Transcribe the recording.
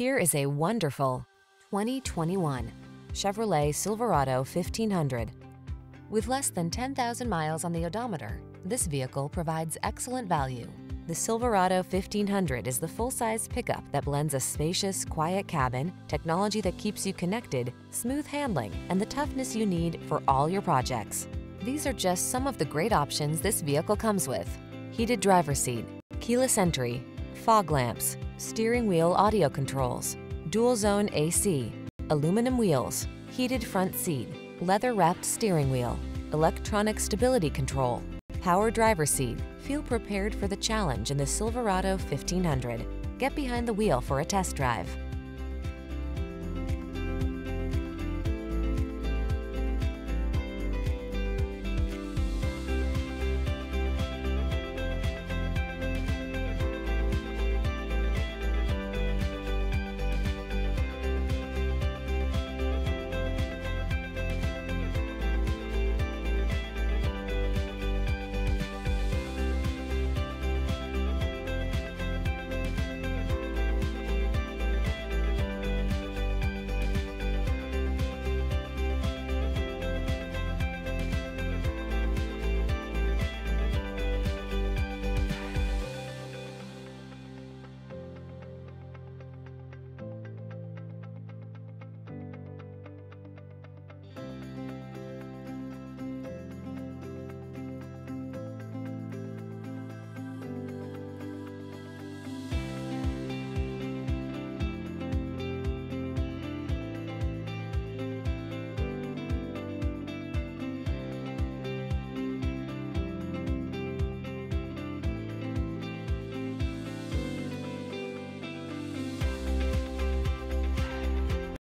Here is a wonderful 2021 Chevrolet Silverado 1500. With less than 10,000 miles on the odometer, this vehicle provides excellent value. The Silverado 1500 is the full-size pickup that blends a spacious, quiet cabin, technology that keeps you connected, smooth handling, and the toughness you need for all your projects. These are just some of the great options this vehicle comes with: heated driver's seat, keyless entry, fog lamps, steering wheel audio controls, dual zone AC, aluminum wheels, heated front seat, leather wrapped steering wheel, electronic stability control, power driver's seat. Feel prepared for the challenge in the Silverado 1500. Get behind the wheel for a test drive.